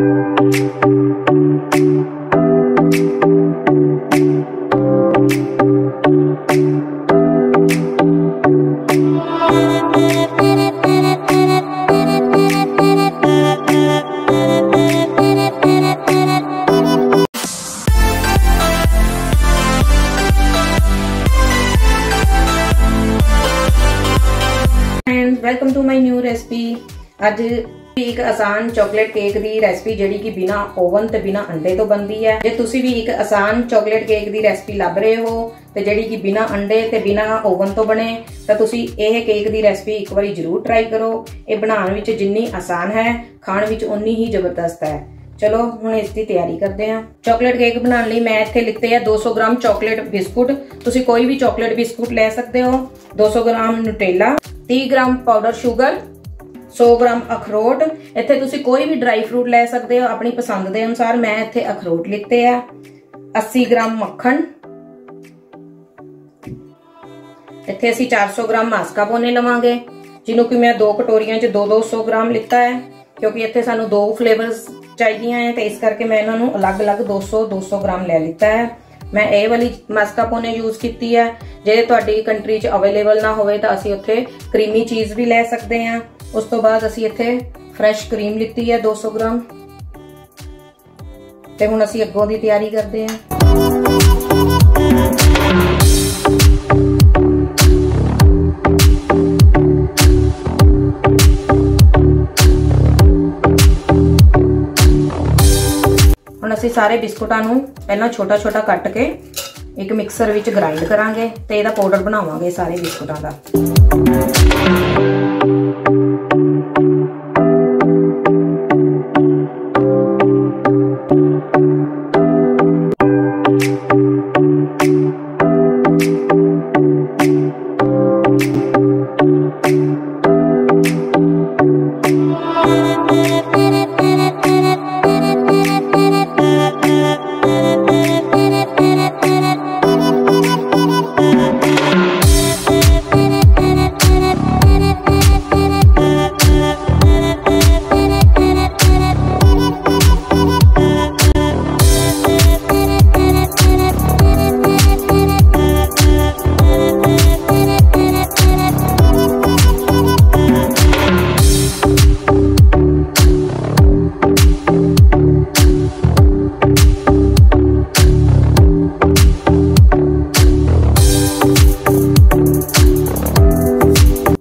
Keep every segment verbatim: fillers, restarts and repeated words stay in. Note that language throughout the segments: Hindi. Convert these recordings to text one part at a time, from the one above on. Welcome to my new recipe. अज एक आसान चॉकलेट केक की रेसिपी जिहड़ी कि बिना ओवन ते बिना अंडे तो बनती है। जे तुसी भी एक आसान चॉकलेट केक की रेसिपी लभ रहे हो तो जिहड़ी कि बिना अंडे ते बिना ओवन तो बने तो तुसी इह केक की रेसिपी एक बार जरूर ट्राई करो। ये बनाने विच जिन्नी आसान है खाण विच उन्नी ही जबरदस्त है। चलो हुण इसकी तैयारी करते हैं। चॉकलेट केक बनाने लिए मैं इत्थे लिते हैं दो सौ ग्राम चॉकलेट बिस्कुट। तुसी कोई भी चॉकलेट बिस्कुट ले सकते हो। दो सौ ग्राम न्यूटेला, तीस ग्राम पाउडर शुगर, सौ ग्राम अखरोट। इत्थे तुसी कोई भी ड्राई फ्रूट ले सकते हो अपनी पसंद के अनुसार। मैं इत्थे अखरोट लिते हैं। अस्सी ग्राम मक्खन, इत्थे असी चार सौ ग्राम मास्कापोने लवांगे जिन्हों की मैं दो कटोरिया च दो दो सौ ग्राम लिता है क्योंकि इत्थे सानू दो फ्लेवर्स चाहिए हैं तो इस करके मैं इन्होंने अलग अलग दो सौ दो सौ ग्राम ले लिता है। मैं ए वाली मास्कापोने यूज की है। जे तुहाडी कंट्री च अवेलेबल ना होवे तां असीं उत्थे क्रीमी चीज़ भी ले सकते हैं। उस तो बाद असीं इत्थे फ्रैश क्रीम लिती है दो सौ ग्राम। ते हुण असीं अग्गों दी तैयारी करदे हां। हुण असीं सारे बिस्कुटां नूं पहलां छोटा छोटा कट के एक मिक्सर विच ग्राइंड करांगे ते इहदा पाउडर बनावांगे सारे बिस्कुटां दा।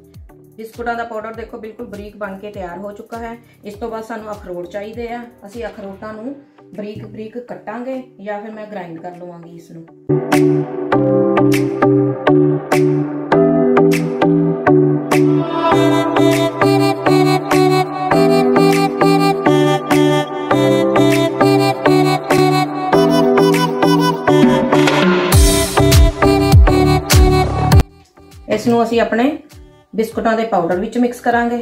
बिस्कुटां दा पाउडर देखो बिल्कुल बरीक बन के तैयार हो चुका है। इस तो बाद सानू अखरोट चाहिए है। असीं अखरोटां नू बरीक बरीक कट्टांगे या फिर मैं ग्राइंड कर लवांगी इस नू। इस नू असीं अपने बिस्कुटां दे पाउडर विच मिक्स करांगे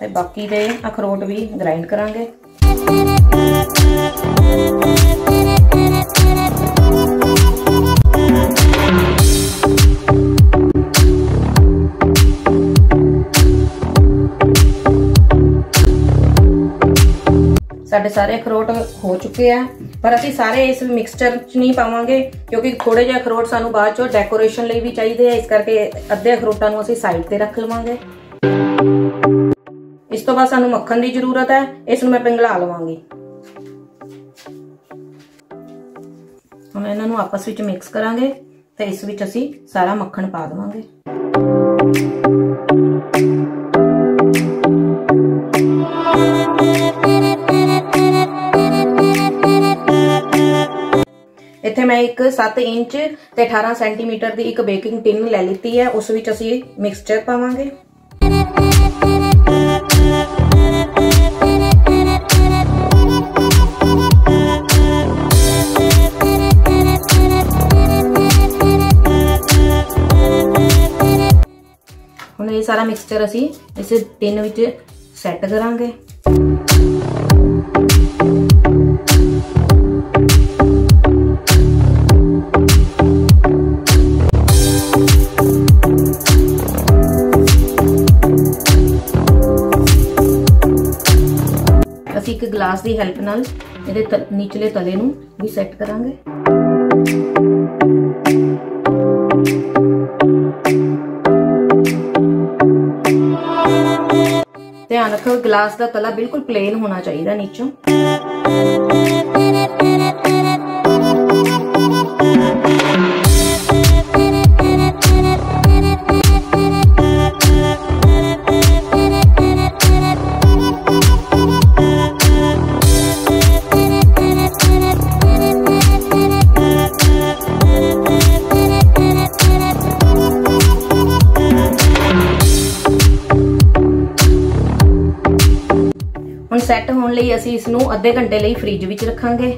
ते बाकी दे अखरोट भी ग्राइंड करांगे। साढ़े सारे अखरोट हो चुके हैं पर असीं सारे इस मिक्सचर च नहीं पावांगे क्योंकि थोड़े जिहे अखरोट सानू बाद चो डेकोरेशन लई भी चाहिए है। इस करके अद्धे अखरोटां नू असीं साइड ते रख लवांगे। इस तो बाद सानू मक्खन की जरूरत है। इस नू मैं पिंगला लवांगी। हम इन्हां नू आपस विच मिक्स करांगे ते इस विच असीं सारा मक्खन पा देवांगे। इत्थे मैं एक सात इंच ते अठारह सेंटीमीटर की एक बेकिंग टिन ले लीती है। उस विच असीं मिक्सचर पावांगे। हुण ये सारा मिक्सचर असीं इस टिन विच सैट करांगे। ਅਸੀਂ ਇੱਕ ਗਲਾਸ ਦੀ ਹੈਲਪ ਨਾਲ ਇਹਦੇ ਨੀਚਲੇ ਤਲੇ ਨੂੰ ਵੀ ਸੈੱਟ ਕਰਾਂਗੇ। ਧਿਆਨ ਰੱਖੋ ਗਲਾਸ ਦਾ ਤਲਾ ਬਿਲਕੁਲ ਪਲੇਨ ਹੋਣਾ ਚਾਹੀਦਾ ਨੀਚੋਂ। ਸੈੱਟ ਹੋਣ ਲਈ ਅਸੀਂ ਇਸ ਨੂੰ ਅੱਧੇ ਘੰਟੇ ਲਈ ਫ੍ਰਿਜ ਵਿੱਚ ਰੱਖਾਂਗੇ।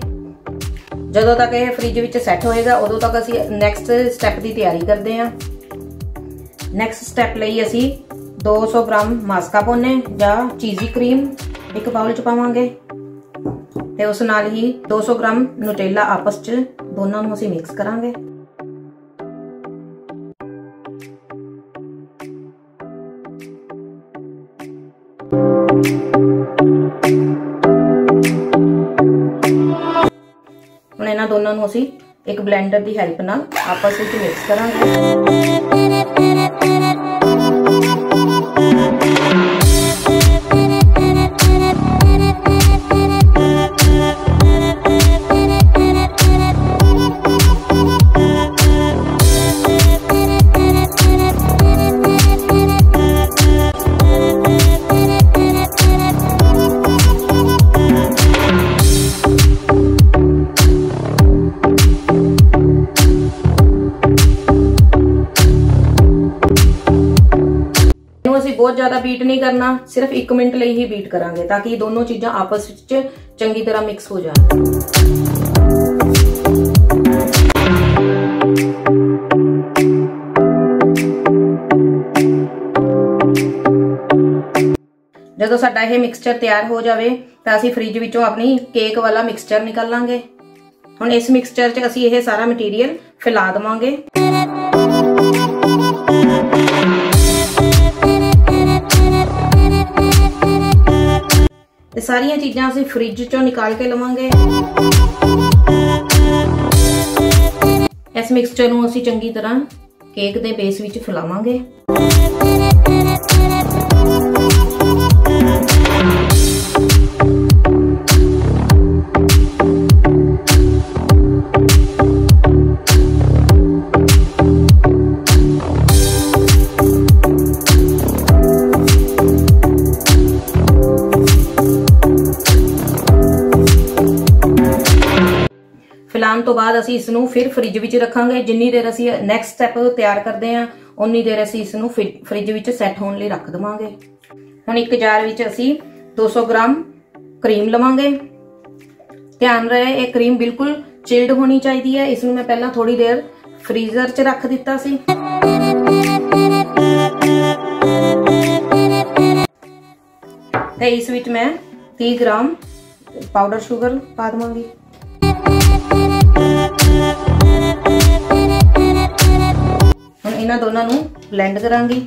ਜਦੋਂ ਤੱਕ ਇਹ ਫ੍ਰਿਜ ਵਿੱਚ ਸੈੱਟ ਹੋਏਗਾ ਉਦੋਂ ਤੱਕ ਅਸੀਂ ਨੈਕਸਟ ਸਟੈਪ ਦੀ ਤਿਆਰੀ ਕਰਦੇ ਹਾਂ। ਨੈਕਸਟ ਸਟੈਪ ਲਈ ਅਸੀਂ ਦੋ ਸੌ ਗ੍ਰਾਮ ਮਾਸਕਾਪੋਨੇ ਜਾਂ ਚੀਜ਼ੀ ਕਰੀਮ ਇੱਕ ਬਾਉਲ ਚ ਪਾਵਾਂਗੇ ਤੇ ਉਸ ਨਾਲ ਹੀ ਦੋ ਸੌ ਗ੍ਰਾਮ ਨੂਟੇਲਾ ਆਪਸ ਚ ਦੋਨਾਂ ਨੂੰ ਅਸੀਂ ਮਿਕਸ ਕਰਾਂਗੇ। ਹੁਣ ਇਹਨਾਂ ਦੋਨਾਂ ਨੂੰ ਅਸੀਂ ਇੱਕ ਬਲੈਂਡਰ ਦੀ ਹੈਲਪ ਨਾਲ ਆਪਸ ਵਿੱਚ ਮਿਕਸ ਕਰਾਂਗੇ। ਬਹੁਤ ज्यादा बीट नहीं करना, सिर्फ एक मिनट लिए ही बीट करांगे ताकि दोनों चीजें आपस में चंगी तरह मिक्स हो जाए। जदों साडा यह मिक्सचर तैयार हो जाए तो असीं फ्रिज विचों अपनी केक वाला मिक्सचर निकाल लांगे। हुण इस मिक्सचर च असीं यह सारा मटीरियल फैला देवांगे। सारिया चीज़ा असीं फ्रिज चो निकाल के लवांगे। इस मिक्सचर नूं असीं चंगी तरह केक दे बेस विच फैलावांगे। ਫੈਲਾਉਣ ਤੋਂ ਬਾਅਦ ਅਸੀਂ ਇਸ ਨੂੰ ਫਿਰ ਫ੍ਰਿਜ ਵਿੱਚ ਰੱਖਾਂਗੇ। ਜਿੰਨੀ ਦੇਰ ਅਸੀਂ ਨੈਕਸਟ ਸਟੈਪ ਤਿਆਰ ਕਰਦੇ ਹਾਂ ਉਨੀ ਦੇਰ ਅਸੀਂ ਇਸ ਨੂੰ ਫ੍ਰਿਜ ਵਿੱਚ ਸੈੱਟ ਹੋਣ ਲਈ ਰੱਖ ਦਵਾਂਗੇ। ਹੁਣ ਇੱਕ ਜਾਰ ਵਿੱਚ ਅਸੀਂ ਦੋ ਸੌ ਗ੍ਰਾਮ ਕਰੀਮ ਲਵਾਂਗੇ। ਧਿਆਨ ਰਹੇ ਇਹ ਕਰੀਮ ਬਿਲਕੁਲ ਚਿਲਡ ਹੋਣੀ ਚਾਹੀਦੀ ਹੈ। ਇਸ ਨੂੰ ਮੈਂ ਪਹਿਲਾਂ ਥੋੜੀ ਦੇਰ ਫ੍ਰੀਜ਼ਰ 'ਚ ਰੱਖ ਦਿੱਤਾ ਸੀ। ਤੇ ਇਸ ਵਿੱਚ ਮੈਂ ਤੀਹ ਗ੍ਰਾਮ ਪਾਊਡਰ ਸ਼ੂਗਰ ਪਾ ਦਵਾਂਗੀ। ਹੁਣ ਇਹਨਾਂ ਦੋਨਾਂ ਨੂੰ ਬਲੈਂਡ ਕਰਾਂਗੀ।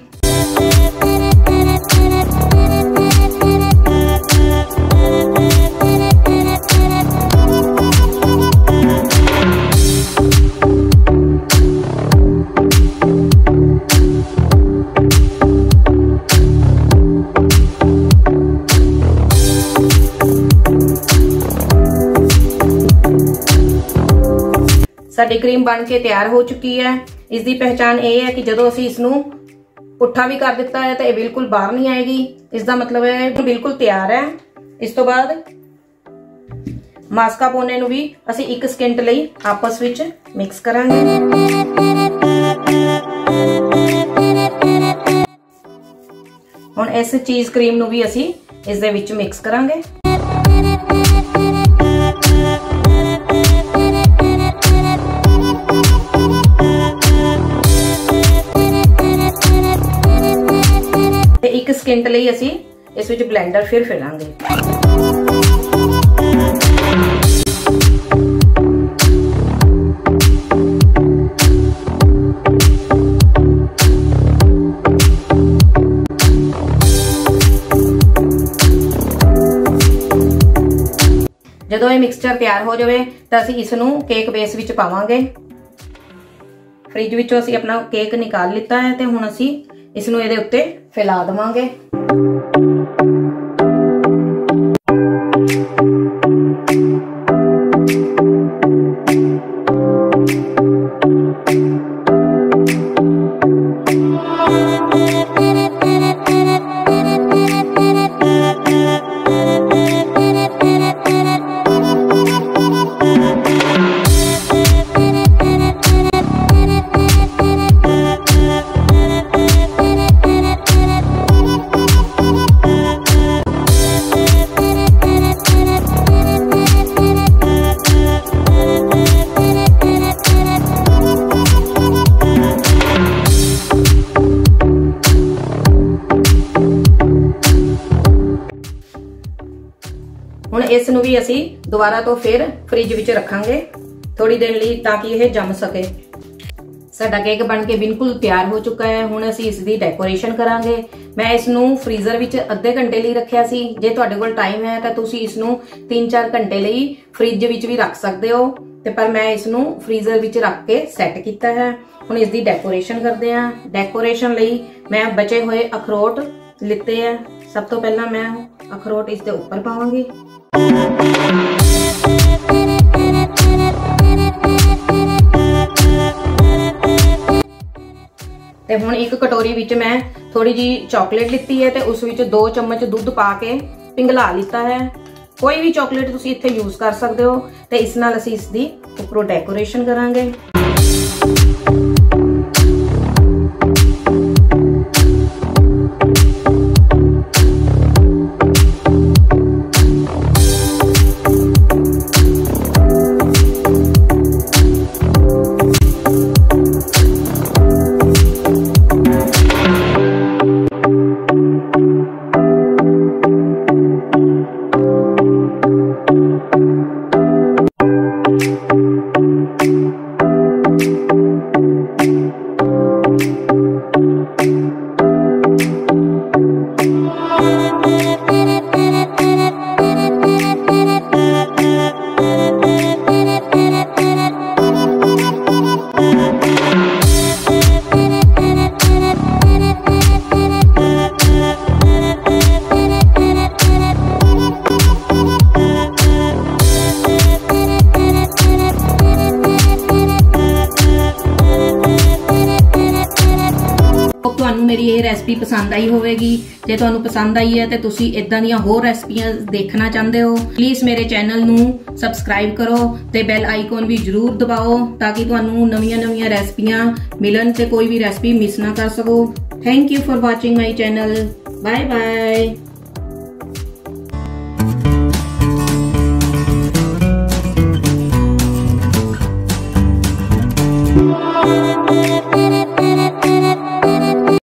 साडी क्रीम बन के तैयार हो चुकी है। इसकी पहचान यह है कि जो असीं इसनूं पुट्ठा भी कर दिता है तो यह बिल्कुल बाहर नहीं आएगी। इसका मतलब है बिल्कुल तैयार है। इस तो बाद मास्कापोने नूं भी असीं एक सेकंड लई आपस विच मिक्स करांगे। हुण इस चीज़ क्रीम नूं भी असीं इस दे विच मिक्स करांगे। एक सेकंड ਲਈ ਅਸੀਂ ਇਸ ਵਿੱਚ ਬਲੈਂਡਰ ਫਿਰ ਫੇਰਾਂਗੇ। ਜਦੋਂ ਇਹ ਮਿਕਸਚਰ ਤਿਆਰ ਹੋ ਜਾਵੇ ਤਾਂ ਅਸੀਂ ਇਸ ਨੂੰ ਕੇਕ ਬੇਸ ਵਿੱਚ ਪਾਵਾਂਗੇ। ਫ੍ਰਿਜ ਵਿੱਚੋਂ ਅਸੀਂ ਆਪਣਾ ਕੇਕ ਨਿਕਾਲ ਲਿੱਤਾ ਹੈ ਤੇ ਹੁਣ ਅਸੀਂ ਇਸ ਨੂੰ ਇਹਦੇ ਉੱਤੇ ਫੈਲਾ ਦਵਾਂਗੇ। ਹੁਣ ਇਸ ਨੂੰ ਵੀ ਅਸੀਂ ਦੁਬਾਰਾ ਤੋਂ ਫਿਰ ਫ੍ਰਿਜ ਵਿੱਚ ਰੱਖਾਂਗੇ ਥੋੜੀ ਦੇਰ ਲਈ ਤਾਂ ਕਿ ਇਹ ਜੰਮ ਸਕੇ। ਸਾਡਾ ਕੇਕ ਬਣ ਕੇ ਬਿਲਕੁਲ ਤਿਆਰ ਹੋ ਚੁੱਕਾ ਹੈ। ਹੁਣ ਅਸੀਂ ਇਸ ਦੀ ਡੈਕੋਰੇਸ਼ਨ ਕਰਾਂਗੇ। ਮੈਂ ਇਸ ਨੂੰ ਫ੍ਰੀਜ਼ਰ ਵਿੱਚ ਅੱਧੇ ਘੰਟੇ ਲਈ ਰੱਖਿਆ ਸੀ। ਜੇ ਤੁਹਾਡੇ ਕੋਲ ਟਾਈਮ ਹੈ ਤਾਂ ਤੁਸੀਂ ਇਸ ਨੂੰ ਤਿੰਨ ਚਾਰ ਘੰਟੇ ਲਈ ਫ੍ਰਿਜ ਵਿੱਚ ਵੀ ਰੱਖ ਸਕਦੇ ਹੋ ਤੇ ਪਰ ਮੈਂ ਇਸ ਨੂੰ ਫ੍ਰੀਜ਼ਰ ਵਿੱਚ ਰੱਖ ਕੇ ਸੈੱਟ ਕੀਤਾ ਹੈ। ਹੁਣ ਇਸ ਦੀ ਡੈਕੋਰੇਸ਼ਨ ਕਰਦੇ ਹਾਂ। ਡੈਕੋਰੇਸ਼ਨ ਲਈ ਮੈਂ ਬਚੇ ਹੋਏ ਅਖਰੋਟ ਲਿੱਤੇ ਹੈ। ਸਭ ਤੋਂ ਪਹਿਲਾਂ ਮੈਂ ਅਖਰੋਟ ਇਸ ਦੇ ਉੱਪਰ ਪਾਵਾਂਗੀ। ਤੇ ਹੁਣ ਇੱਕ ਕਟੋਰੀ ਵਿੱਚ ਮੈਂ ਥੋੜੀ ਜੀ ਚਾਕਲੇਟ ਲਿੱਤੀ ਹੈ ਤੇ ਉਸ ਵਿੱਚ ਦੋ ਚਮਚ ਦੁੱਧ ਪਾ ਕੇ ਪਿੰਗਲਾ ਲਿੱਤਾ ਹੈ। ਕੋਈ ਵੀ ਚਾਕਲੇਟ ਤੁਸੀਂ ਇੱਥੇ ਯੂਜ਼ ਕਰ ਸਕਦੇ ਹੋ ਤੇ ਇਸ ਨਾਲ ਅਸੀਂ ਇਸ ਦੀ ਉੱਪਰੋਂ ਡੈਕੋਰੇਸ਼ਨ ਕਰਾਂਗੇ। मेरी ये रेसिपी पसंद आई होगी। जे तुहानू पसंद आई है तो तुसी इदां दियां होर रेसिपियां देखना चाहते हो प्लीज़ मेरे चैनल नू सबसक्राइब करो तो बैल आइकॉन भी जरूर दबाओ ताकि तुहानू नवीं नवीं रेसिपियां मिलन तो कोई भी रेसिपी मिस ना कर सको। Thank you for watching my channel. Bye bye.